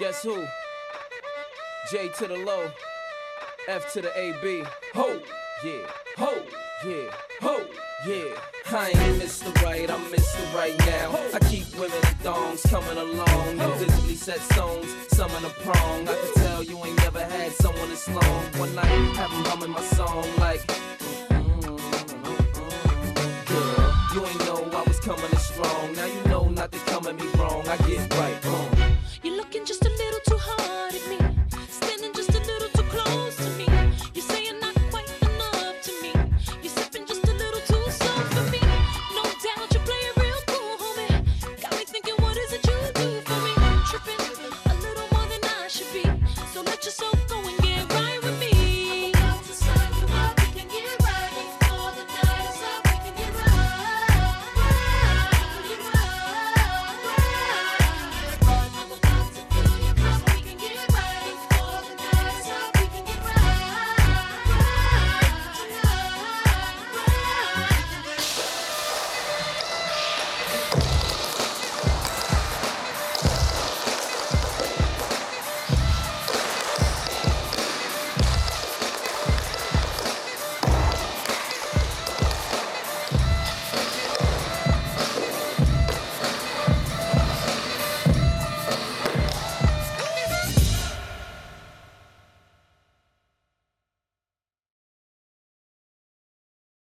Guess who? J to the low, F to the AB. Ho, yeah, ho, yeah, ho, yeah. I ain't Mr. Right, I'm Mr. Right now. I keep women in thongs coming along, invisibly set stones, some in a prong. I can tell you ain't never had someone as long. One night, have them humming my song like, girl, you ain't know I was coming as strong. Now you know not to come at me wrong. I get right,